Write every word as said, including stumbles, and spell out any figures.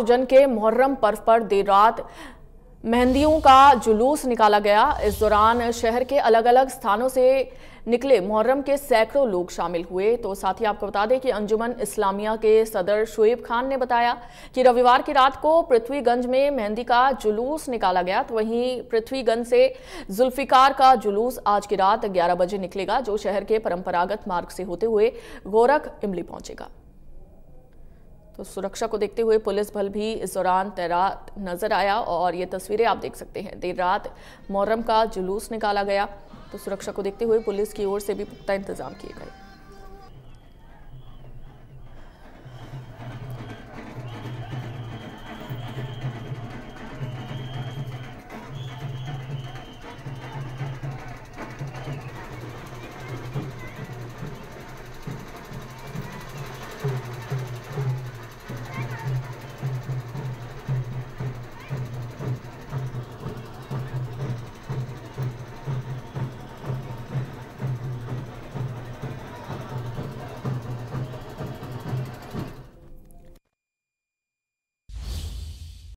जन के मुहर्रम पर्व पर देर रात मेहंदियों का जुलूस निकाला गया। इस दौरान शहर के अलग अलग स्थानों से निकले मुहर्रम के सैकड़ों लोग शामिल हुए। तो साथ ही आपको बता दें कि अंजुमन इस्लामिया के सदर शुएब खान ने बताया कि रविवार की रात को पृथ्वीगंज में मेहंदी का जुलूस निकाला गया। तो वहीं पृथ्वीगंज से जुल्फिकार का जुलूस आज की रात ग्यारह बजे निकलेगा, जो शहर के परंपरागत मार्ग से होते हुए गोरख इमली पहुंचेगा। तो सुरक्षा को देखते हुए पुलिस बल भी इस दौरान तैनात नजर आया और ये तस्वीरें आप देख सकते हैं। देर रात मुहर्रम का जुलूस निकाला गया, तो सुरक्षा को देखते हुए पुलिस की ओर से भी पुख्ता इंतजाम किए गए।